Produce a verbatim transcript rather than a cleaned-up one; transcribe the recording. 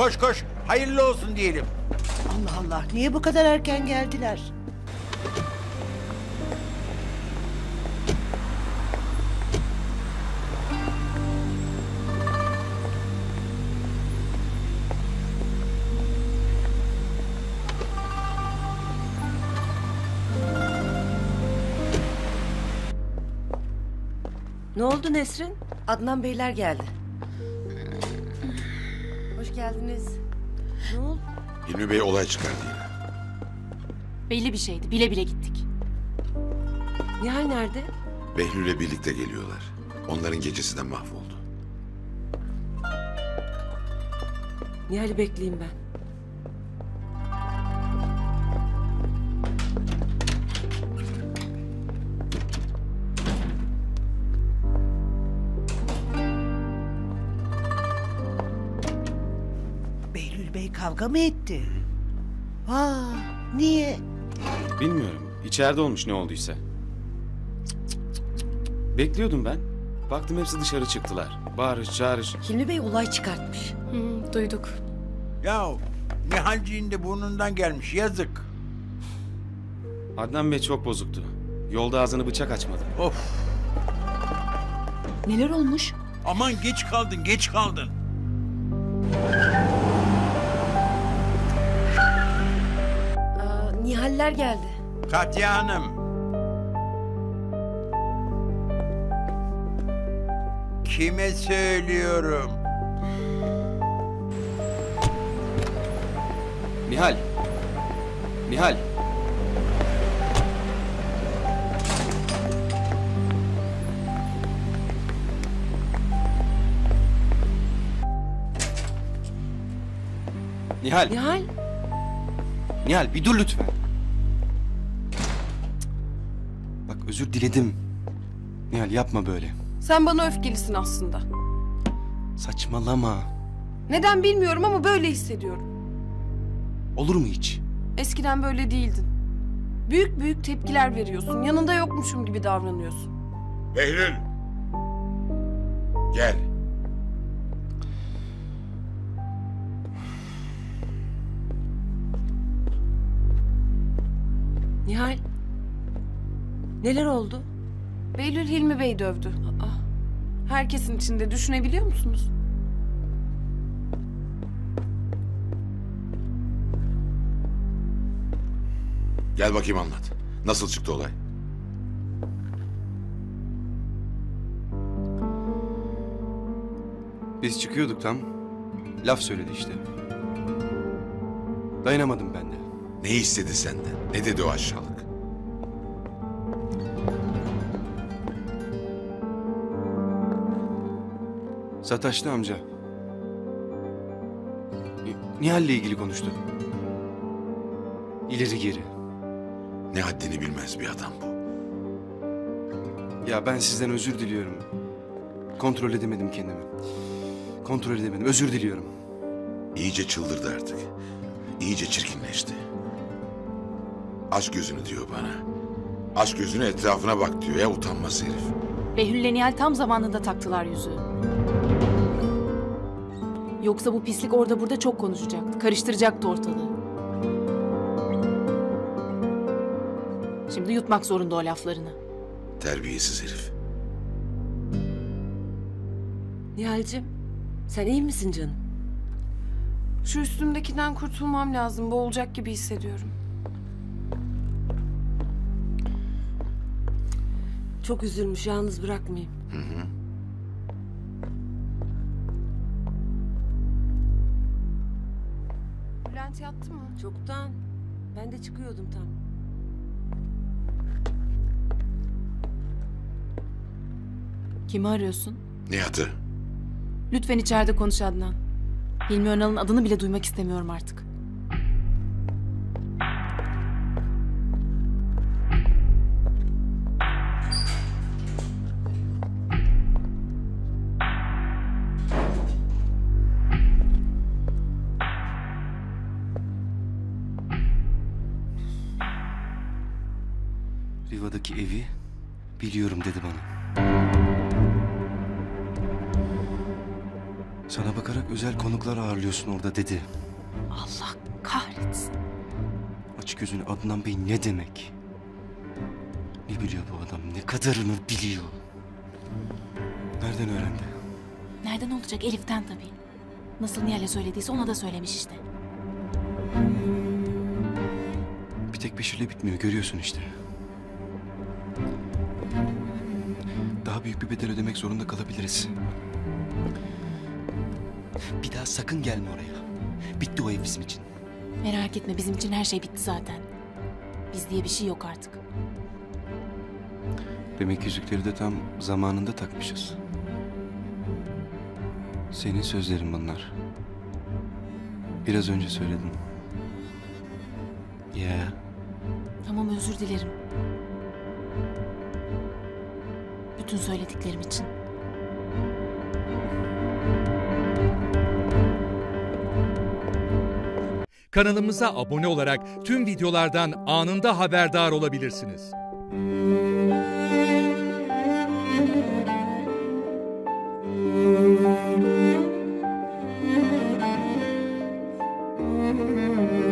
Koş koş, hayırlı olsun diyelim. Allah Allah, niye bu kadar erken geldiler? Ne oldu Nesrin? Adnan Beyler geldi. Hoş geldiniz. Ne oldu? Hilmi Bey olay çıkardı yine. Belli bir şeydi. Bile bile gittik. Nihal nerede? Behlül'le birlikte geliyorlar. Onların gecesi de mahvoldu. Nihal'i bekleyeyim ben. Kavga mı etti? Aa, niye? Bilmiyorum. İçeride olmuş ne olduysa. Bekliyordum ben. Baktım hepsi dışarı çıktılar. Bağırış, çağırış. Hilmi Bey olay çıkartmış. Hı, duyduk. Ya Nihalciğin de burnundan gelmiş. Yazık. Adnan Bey çok bozuktu. Yolda ağzını bıçak açmadı. Of. Neler olmuş? Aman geç kaldın, geç kaldın. Nihaller geldi. Katya Hanım. Kime söylüyorum? Nihal. Nihal. Nihal. Nihal. Nihal bir dur lütfen. Özür diledim. Nihal yapma böyle. Sen bana öfkelisin aslında. Saçmalama. Neden bilmiyorum ama böyle hissediyorum. Olur mu hiç? Eskiden böyle değildin. Büyük büyük tepkiler veriyorsun. Yanında yokmuşum gibi davranıyorsun. Behlül. Gel. Nihal. Neler oldu? Behlül Hilmi Bey dövdü. Aa, herkesin içinde, düşünebiliyor musunuz? Gel bakayım anlat. Nasıl çıktı olay? Biz çıkıyorduk tam. Laf söyledi işte. Dayanamadım ben de. Ne istedi senden? Ne dedi o aşağılık? Sataşlı amca. Nihal'le ilgili konuştu. İleri geri. Ne haddini bilmez bir adam bu. Ya ben sizden özür diliyorum. Kontrol edemedim kendimi. Kontrol edemedim. Özür diliyorum. İyice çıldırdı artık. İyice çirkinleşti. Aç gözünü diyor bana. Aç gözünü etrafına bak diyor ya, utanmaz herif. Behlül'le Nihal tam zamanında taktılar yüzüğü. Yoksa bu pislik orada burada çok konuşacaktı. Karıştıracaktı ortalığı. Şimdi yutmak zorunda o laflarını. Terbiyesiz herif. Nihal'cim, sen iyi misin canım? Şu üstümdekinden kurtulmam lazım. Boğulacak gibi hissediyorum. Çok üzülmüş, yalnız bırakmayayım. Hı hı. Yattı mı? Çoktan. Ben de çıkıyordum tam. Kimi arıyorsun? Nihat'ı. Lütfen içeride konuş Adnan. Hilmi Önal'ın adını bile duymak istemiyorum artık. Riva'daki evi biliyorum dedi bana. Sana bakarak özel konuklar ağırlıyorsun orada dedi. Allah kahretsin. Aç gözünü, Adnan Bey ne demek? Ne biliyor bu adam? Ne kadarını biliyor? Nereden öğrendi? Nereden olacak? Elif'ten tabii. Nasıl Nihal'e söylediyse ona da söylemiş işte. Bir tek Beşir'le bitmiyor, görüyorsun işte. Daha büyük bir bedel ödemek zorunda kalabiliriz. Bir daha sakın gelme oraya. Bitti o ev bizim için. Merak etme, bizim için her şey bitti zaten. Biz diye bir şey yok artık. Demek yüzükleri de tam zamanında takmışız. Senin sözlerin bunlar. Biraz önce söyledim. Ya. Yeah. Tamam, özür dilerim. Bütün söylediklerim için. Kanalımıza abone olarak tüm videolardan anında haberdar olabilirsiniz. Mm-hmm.